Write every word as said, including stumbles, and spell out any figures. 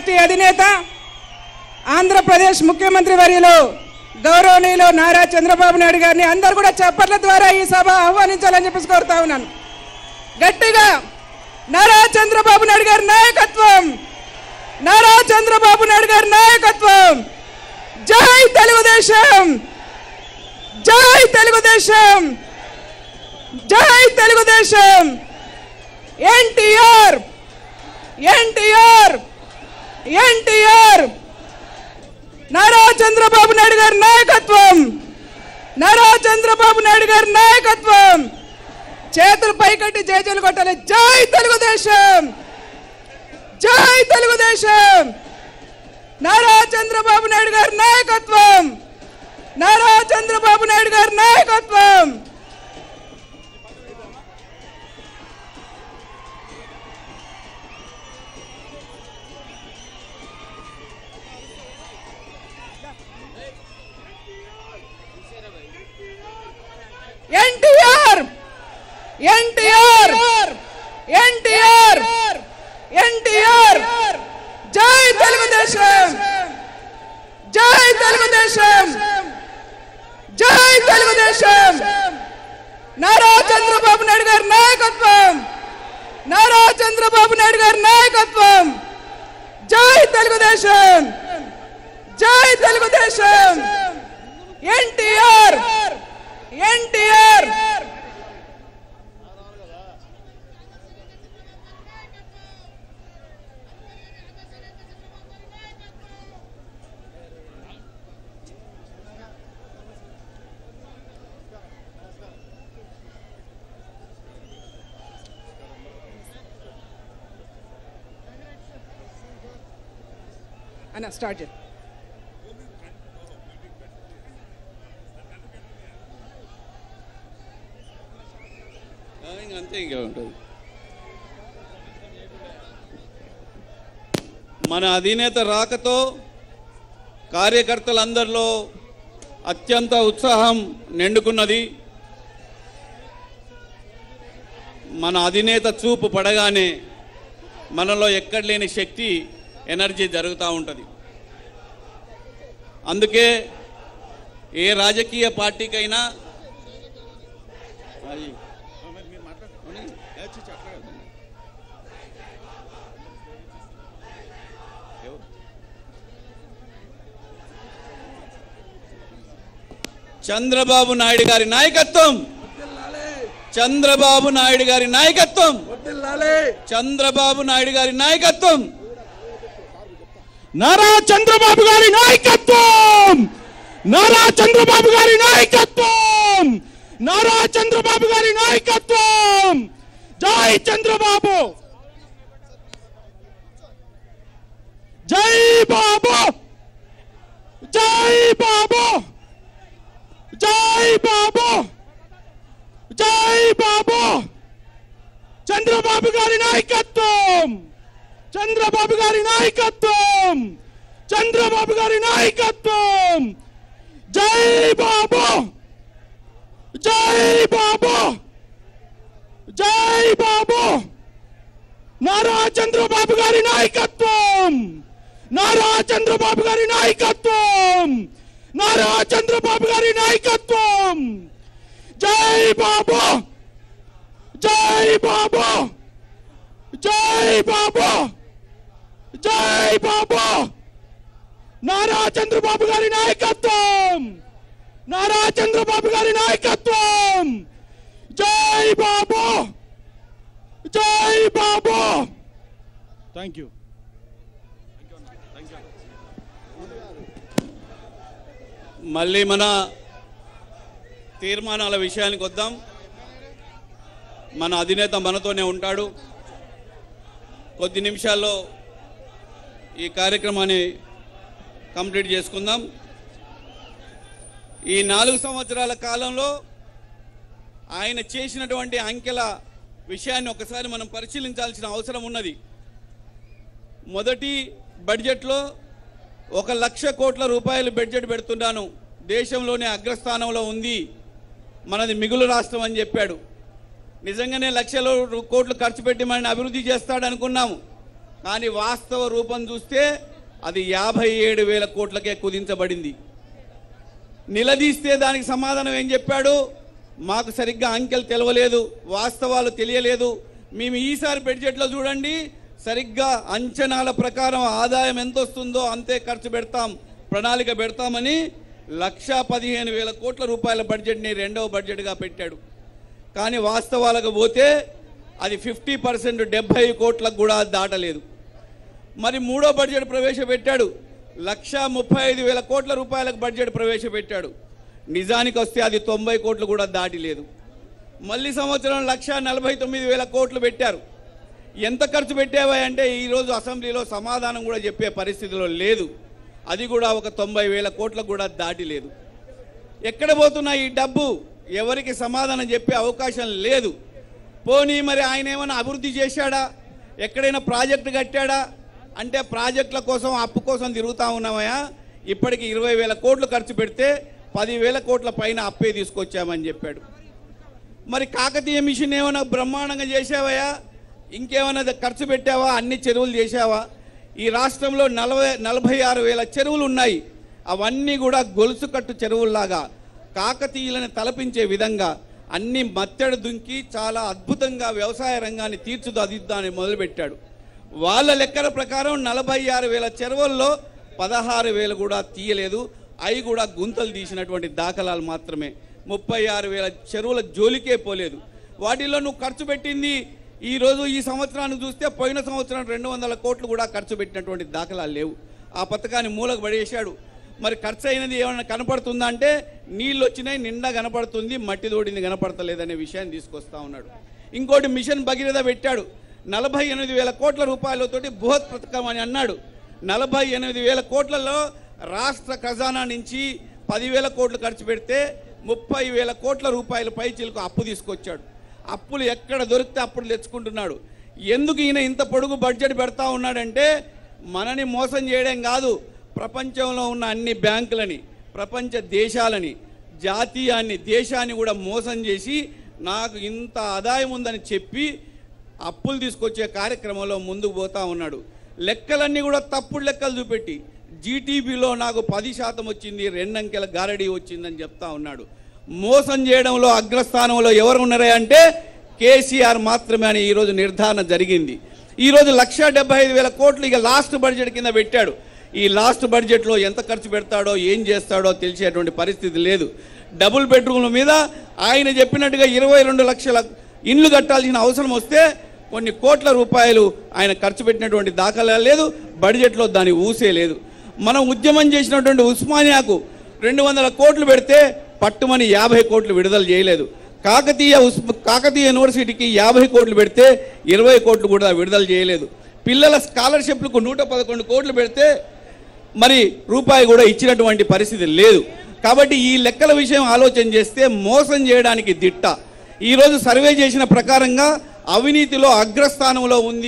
Party అధినేత ఆంధ్రప్రదేశ్ ముఖ్యమంత్రి వర్యులు గౌరవనీయులు నారా చంద్రబాబు నాయుడు గారిని అందరూ కూడా చప్పట్ల ద్వారా ఈ సభ ఆహ్వానించాలని చెప్పి కోరుతా ఉన్నాను. గట్టిగా నారా చంద్రబాబు నాయుడు గారి నాయకత్వం, నారా చంద్రబాబు నాయుడు గారి నాయకత్వం. జై తెలుగుదేశం, జై తెలుగుదేశం, జై తెలుగుదేశం. ఎన్టీఆర్, ఎన్టీఆర్, ఎన్టీఆర్. నారా చంద్రబాబు నాయుడు గారి నాయకత్వం, నారా చంద్రబాబు నాయుడు గారి నాయకత్వం. చేతులు పైకట్టి జేజేలు కొట్టాలి. జై తెలుగుదేశం, జై తెలుగుదేశం. నారా చంద్రబాబు నాయుడు గారి నాయకత్వం, నారా చంద్రబాబు నాయుడు గారి నాయకత్వం. ఎన్టీఆర్, ఎన్టీఆర్, ఎన్టీఆర్, ఎన్టీఆర్. జై తెలుగుదేశం, జై తెలుగుదేశం, జై తెలుగుదేశం. నారా చంద్రబాబు నాయుడు గారి నాయకత్వం, నారా చంద్రబాబు నాయుడు గారి నాయకత్వం. జై తెలుగుదేశం, జై తెలుగుదేశం. ఎన్టీఆర్, ఎన్టీఆర్. అన్న స్టార్ట్ చేయండి. అంతే ఇంకా ఉంటుంది. మన అధినేత రాకతో కార్యకర్తలందరిలో అత్యంత ఉత్సాహం నిండుకున్నది. మన అధినేత చూపు పడగానే మనలో ఎక్కడ లేని శక్తి, ఎనర్జీ జరుగుతూ ఉంటుంది. అందుకే ఏ రాజకీయ పార్టీకైనా చంద్రబాబు నాయుడు గారి నాయకత్వం, చంద్రబాబు నాయుడు గారి నాయకత్వం, చంద్రబాబు నాయుడు గారి నాయకత్వం, నారా చంద్రబాబు గారి నాయకత్వం, నారా చంద్రబాబు గారి నాయకత్వం, నారా చంద్రబాబు గారి నాయకత్వం. జై చంద్రబాబు, జై బాబు, జై బాబు, జై బాబు, జై బాబు. చంద్రబాబు గారి నాయకత్వం, చంద్రబాబు గారి నాయకత్వం, చంద్రబాబు గారి నాయకత్వం. జై బాబు, జై బాబు, జై బాబు. నారా చంద్రబాబు గారి నాయకత్వం, నారా చంద్రబాబు గారి నాయకత్వం, నారా చంద్రబాబు గారి నాయకత్వం. జై బాబు, జై బాబు, జై బాబు, జై బాబు. నారా చంద్రబాబు గారి నాయకత్వం, నారా చంద్రబాబు గారి నాయకత్వం. జై బాబు, జై బాబు. Thank you. మళ్ళీ మన తీర్మానాల విషయానికి వద్దాం. మన అధినేత మనతోనే ఉంటాడు. కొద్ది నిమిషాల్లో ఈ కార్యక్రమాన్ని కంప్లీట్ చేసుకుందాం. ఈ నాలుగు సంవత్సరాల కాలంలో ఆయన చేసినటువంటి అంకెల విషయాన్ని ఒకసారి మనం పరిశీలించాల్సిన అవసరం ఉన్నది. మొదటి బడ్జెట్లో ఒక లక్ష కోట్ల రూపాయలు బడ్జెట్ పెడుతున్నాను, దేశంలోనే అగ్రస్థానంలో ఉంది మనది, మిగులు రాష్ట్రం అని చెప్పాడు. నిజంగానే లక్షల కోట్లు ఖర్చు పెట్టి మనని అభివృద్ధి చేస్తాడనుకున్నాము. కానీ వాస్తవ రూపం చూస్తే అది యాభై ఏడు వేల కోట్లకే కుదించబడింది. నిలదీస్తే దానికి సమాధానం ఏం చెప్పాడు? మాకు సరిగ్గా అంకెలు తెలియలేదు, వాస్తవాలు తెలియలేదు. మేము ఈసారి బడ్జెట్లో చూడండి, సరిగ్గా అంచనాల ప్రకారం ఆదాయం ఎంత వస్తుందో అంతే ఖర్చు పెడతాం, ప్రణాళిక పెడతామని లక్షా పదిహేను వేల కోట్ల రూపాయల బడ్జెట్ని రెండవ బడ్జెట్గా పెట్టాడు. కానీ వాస్తవాలకు పోతే అది ఫిఫ్టీ పర్సెంట్ డెబ్బై కోట్లకు కూడా దాటలేదు. మరి మూడో బడ్జెట్ ప్రవేశపెట్టాడు, లక్షా ముప్పై ఐదు వేల కోట్ల రూపాయలకు బడ్జెట్ ప్రవేశపెట్టాడు. నిజానికి వస్తే అది తొంభై కోట్లు కూడా దాటిలేదు. మళ్ళీ సంవత్సరం లక్షా నలభై తొమ్మిది వేల కోట్లు పెట్టారు. ఎంత ఖర్చు పెట్టావా అంటే ఈరోజు అసెంబ్లీలో సమాధానం కూడా చెప్పే పరిస్థితిలో లేదు. అది కూడా ఒక తొంభై వేల కోట్లకు కూడా దాటిలేదు. ఎక్కడ పోతున్నా ఈ డబ్బు? ఎవరికి సమాధానం చెప్పే అవకాశం లేదు. పోనీ మరి ఆయన ఏమైనా అభివృద్ధి చేశాడా? ఎక్కడైనా ప్రాజెక్టు కట్టాడా? అంటే ప్రాజెక్టుల కోసం అప్పు కోసం తిరుగుతూ ఉన్నామయా, ఇప్పటికి ఇరవై వేల కోట్లు ఖర్చు పెడితే పదివేల కోట్ల పైన అప్పే తీసుకొచ్చామని చెప్పాడు. మరి కాకతీయ మిషన్ ఏమైనా బ్రహ్మాండంగా చేసావయా? ఇంకేమైనా ఖర్చు పెట్టావా? అన్ని చెరువులు చేసావా? ఈ రాష్ట్రంలో నలభై నలభై ఆరు వేల చెరువులు ఉన్నాయి. అవన్నీ కూడా గొలుసు కట్టు చెరువుల్లాగా కాకతీయులను తలపించే విధంగా అన్ని మత్తెడు దుంకి చాలా అద్భుతంగా వ్యవసాయ రంగాన్ని తీర్చిదిద్దాలని మొదలుపెట్టాడు. వాళ్ళ లెక్కల ప్రకారం నలభై ఆరు వేల చెరువుల్లో పదహారు వేలు కూడా తీయలేదు, అవి కూడా గుంతలు తీసినటువంటి దాఖలాలు మాత్రమే. ముప్పై ఆరు వేల చెరువుల జోలికే పోలేదు. వాటిల్లో నువ్వు ఖర్చు పెట్టింది ఈరోజు ఈ సంవత్సరాన్ని చూస్తే పోయిన సంవత్సరం రెండు వందల కోట్లు కూడా ఖర్చు పెట్టినటువంటి దాఖలాలు లేవు. ఆ పథకాన్ని మూలకు పడేశాడు. మరి ఖర్చు అయినది ఏమైనా కనపడుతుందా అంటే నీళ్ళు వచ్చినాయి, నిండా కనపడుతుంది, మట్టి తోడింది కనపడతలేదనే విషయాన్ని తీసుకొస్తా ఉన్నాడు. ఇంకోటి మిషన్ భగీరథ పెట్టాడు. నలభై ఎనిమిది వేల కోట్ల రూపాయలతోటి బృహత్ పథకం అని అన్నాడు. నలభై ఎనిమిది వేల కోట్లలో రాష్ట్ర ఖజానా నుంచి పదివేల కోట్లు ఖర్చు పెడితే ముప్పై వేల కోట్ల రూపాయల పైచీలకు అప్పు తీసుకొచ్చాడు. అప్పులు ఎక్కడ దొరికితే అప్పులు తెచ్చుకుంటున్నాడు. ఎందుకు ఈయన ఇంత పొడుగు బడ్జెట్ పెడతా ఉన్నాడంటే మనని మోసం చేయడం కాదు, ప్రపంచంలో ఉన్న అన్ని బ్యాంకులని, ప్రపంచ దేశాలని, జాతీయాన్ని, దేశాన్ని కూడా మోసం చేసి నాకు ఇంత ఆదాయం ఉందని చెప్పి అప్పులు తీసుకొచ్చే కార్యక్రమంలో ముందుకు పోతా ఉన్నాడు. లెక్కలన్నీ కూడా తప్పుడు లెక్కలు చూపెట్టి జీటీబీలో నాకు పది శాతం వచ్చింది, రెండంకెల గారడీ వచ్చిందని చెప్తా ఉన్నాడు. మోసం చేయడంలో అగ్రస్థానంలో ఎవరు ఉన్నారా అంటే కేసీఆర్ మాత్రమే అని ఈరోజు నిర్ధారణ జరిగింది. ఈరోజు లక్షా డెబ్బై ఐదు వేల కోట్లు ఇక లాస్ట్ బడ్జెట్ కింద పెట్టాడు. ఈ లాస్ట్ బడ్జెట్లో ఎంత ఖర్చు పెడతాడో ఏం చేస్తాడో తెలిసేటువంటి పరిస్థితి లేదు. డబుల్ బెడ్రూమ్ల మీద ఆయన చెప్పినట్టుగా ఇరవై రెండు లక్షల ఇండ్లు కట్టాల్సిన అవసరం వస్తే కొన్ని కోట్ల రూపాయలు ఆయన ఖర్చు పెట్టినటువంటి దాఖలా లేదు, బడ్జెట్లో దాని ఊసే లేదు. మనం ఉద్యమం చేసినటువంటి ఉస్మానియాకు రెండు వందల కోట్లు పెడితే పట్టుమని యాభై కోట్లు విడుదల చేయలేదు. కాకతీయ కాకతీయ యూనివర్సిటీకి యాభై కోట్లు పెడితే ఇరవై కోట్లు కూడా విడుదల చేయలేదు. పిల్లల స్కాలర్షిప్లకు నూట పదకొండు కోట్లు పెడితే మరి రూపాయి కూడా ఇచ్చినటువంటి పరిస్థితి లేదు. కాబట్టి ఈ లెక్కల విషయం ఆలోచన చేస్తే మోసం చేయడానికి దిట్ట. ఈరోజు సర్వే చేసిన ప్రకారంగా అవినీతిలో అగ్రస్థానంలో ఉంది.